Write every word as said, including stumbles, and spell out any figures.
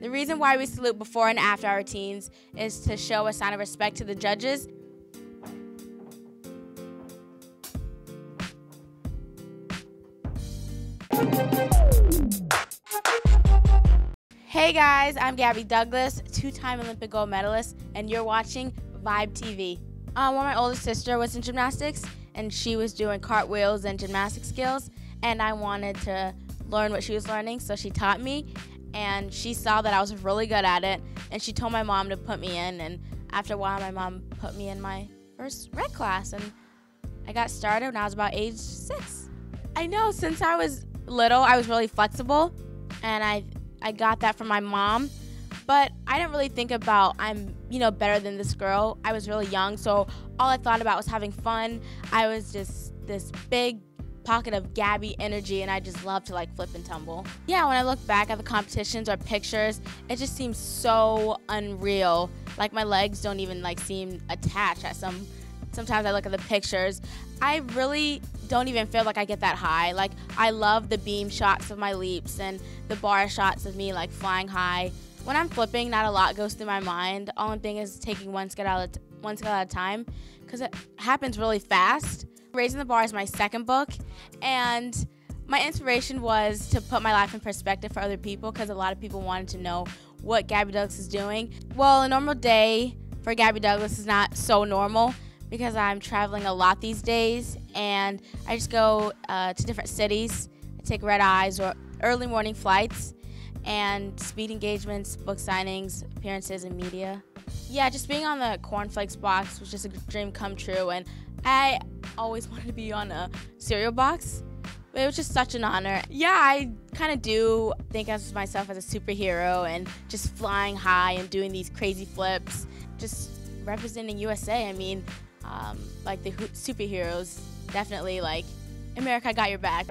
The reason why we salute before and after our routines is to show a sign of respect to the judges. Hey guys, I'm Gabby Douglas, two-time Olympic gold medalist, and you're watching Vibe T V. Um, well, my older sister was in gymnastics, and she was doing cartwheels and gymnastic skills, and I wanted to learn what she was learning, so she taught me, and she saw that I was really good at it, and she told my mom to put me in, and after a while, my mom put me in my first rec class, and I got started when I was about age six. I know, since I was little, I was really flexible, and I I got that from my mom, but I didn't really think about I'm, you know, better than this girl. I was really young, so all I thought about was having fun. I was just this big pocket of Gabby energy, and I just loved to like flip and tumble. Yeah, when I look back at the competitions or pictures, it just seems so unreal. Like my legs don't even like seem attached at some. Sometimes I look at the pictures. I really don't even feel like I get that high. Like I love the beam shots of my leaps and the bar shots of me like flying high. When I'm flipping, not a lot goes through my mind. All I'm thinking is taking one skill at a, one skill at a time because it happens really fast. Raising the Bar is my second book, and my inspiration was to put my life in perspective for other people because a lot of people wanted to know what Gabby Douglas is doing. Well, a normal day for Gabby Douglas is not so normal, because I'm traveling a lot these days, and I just go uh, to different cities. I take red eyes or early morning flights, and speed engagements, book signings, appearances in media. Yeah, just being on the Corn Flakes box was just a dream come true, and I always wanted to be on a cereal box. It was just such an honor. Yeah, I kind of do think of myself as a superhero and just flying high and doing these crazy flips, just representing U S A. I mean, Um, like the superheroes, definitely like, America got your back.